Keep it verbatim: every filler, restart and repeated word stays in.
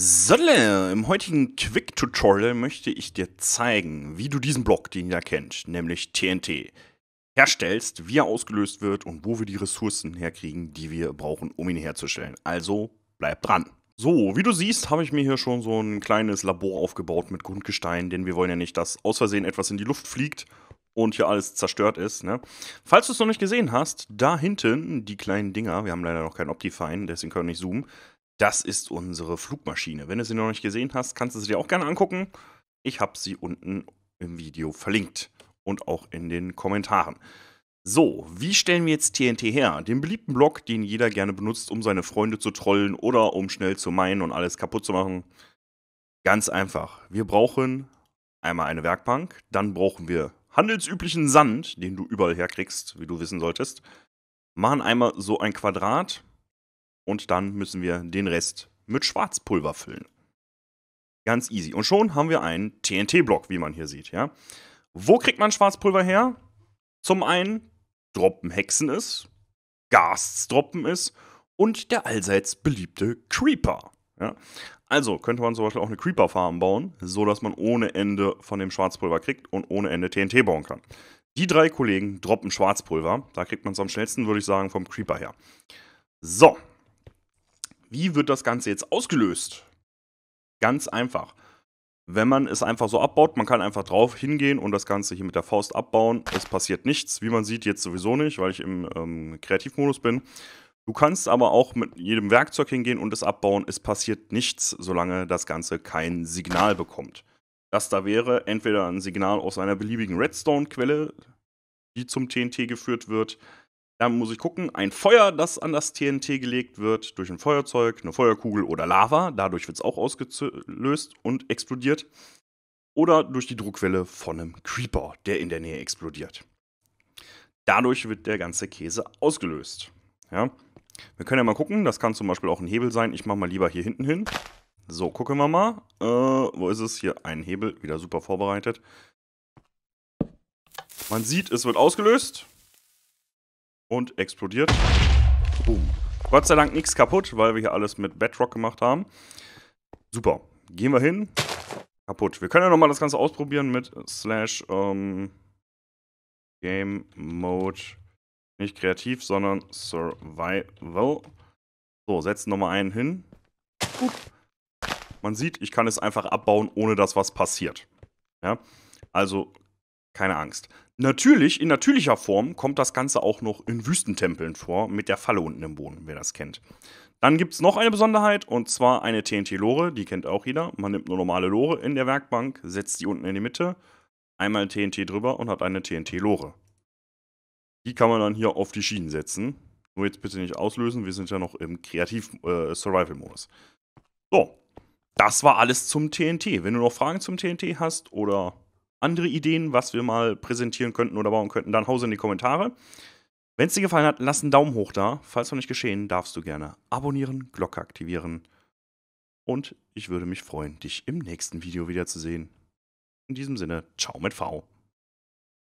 So, im heutigen Quick-Tutorial möchte ich dir zeigen, wie du diesen Block, den ihr kennt, nämlich T N T, herstellst, wie er ausgelöst wird und wo wir die Ressourcen herkriegen, die wir brauchen, um ihn herzustellen. Also, bleib dran! So, wie du siehst, habe ich mir hier schon so ein kleines Labor aufgebaut mit Grundgestein, denn wir wollen ja nicht, dass aus Versehen etwas in die Luft fliegt und hier alles zerstört ist, ne? Falls du es noch nicht gesehen hast, da hinten, die kleinen Dinger, wir haben leider noch kein Optifine, deswegen können wir nicht zoomen, das ist unsere Flugmaschine. Wenn du sie noch nicht gesehen hast, kannst du sie dir auch gerne angucken. Ich habe sie unten im Video verlinkt und auch in den Kommentaren. So, wie stellen wir jetzt T N T her? Den beliebten Block, den jeder gerne benutzt, um seine Freunde zu trollen oder um schnell zu minen und alles kaputt zu machen. Ganz einfach. Wir brauchen einmal eine Werkbank, dann brauchen wir handelsüblichen Sand, den du überall herkriegst, wie du wissen solltest. Machen einmal so ein Quadrat. Und dann müssen wir den Rest mit Schwarzpulver füllen. Ganz easy. Und schon haben wir einen T N T-Block, wie man hier sieht. Ja? Wo kriegt man Schwarzpulver her? Zum einen droppen Hexen ist, Ghasts droppen ist und der allseits beliebte Creeper. Ja? Also könnte man zum Beispiel auch eine Creeper-Farm bauen, sodass man ohne Ende von dem Schwarzpulver kriegt und ohne Ende T N T bauen kann. Die drei Kollegen droppen Schwarzpulver. Da kriegt man es am schnellsten, würde ich sagen, vom Creeper her. So. Wie wird das Ganze jetzt ausgelöst? Ganz einfach. Wenn man es einfach so abbaut, man kann einfach drauf hingehen und das Ganze hier mit der Faust abbauen. Es passiert nichts, wie man sieht jetzt sowieso nicht, weil ich im ähm, Kreativmodus bin. Du kannst aber auch mit jedem Werkzeug hingehen und es abbauen. Es passiert nichts, solange das Ganze kein Signal bekommt. Das da wäre entweder ein Signal aus einer beliebigen Redstone-Quelle, die zum T N T geführt wird. Da muss ich gucken, ein Feuer, das an das T N T gelegt wird, durch ein Feuerzeug, eine Feuerkugel oder Lava, dadurch wird es auch ausgelöst und explodiert. Oder durch die Druckwelle von einem Creeper, der in der Nähe explodiert. Dadurch wird der ganze Käse ausgelöst. Ja? Wir können ja mal gucken, das kann zum Beispiel auch ein Hebel sein. Ich mache mal lieber hier hinten hin. So, gucken wir mal. Äh, wo ist es? Hier ein Hebel, wieder super vorbereitet. Man sieht, es wird ausgelöst. Und explodiert. Boom. Gott sei Dank nichts kaputt, weil wir hier alles mit Bedrock gemacht haben. Super. Gehen wir hin. Kaputt. Wir können ja nochmal das Ganze ausprobieren mit slash ähm, Game Mode. Nicht kreativ, sondern Survival. So, setzen nochmal einen hin. Man sieht, ich kann es einfach abbauen, ohne dass was passiert. Ja? Also, keine Angst. Natürlich, in natürlicher Form kommt das Ganze auch noch in Wüstentempeln vor, mit der Falle unten im Boden, wer das kennt. Dann gibt es noch eine Besonderheit, und zwar eine T N T-Lore, die kennt auch jeder. Man nimmt eine normale Lore in der Werkbank, setzt die unten in die Mitte, einmal T N T drüber und hat eine T N T-Lore. Die kann man dann hier auf die Schienen setzen. Nur jetzt bitte nicht auslösen, wir sind ja noch im Kreativ-Survival-Modus. So, das war alles zum T N T. Wenn du noch Fragen zum T N T hast oder andere Ideen, was wir mal präsentieren könnten oder bauen könnten, dann haus in die Kommentare. Wenn es dir gefallen hat, lass einen Daumen hoch da. Falls noch nicht geschehen, darfst du gerne abonnieren, Glocke aktivieren. Und ich würde mich freuen, dich im nächsten Video wiederzusehen. In diesem Sinne, ciao mit V.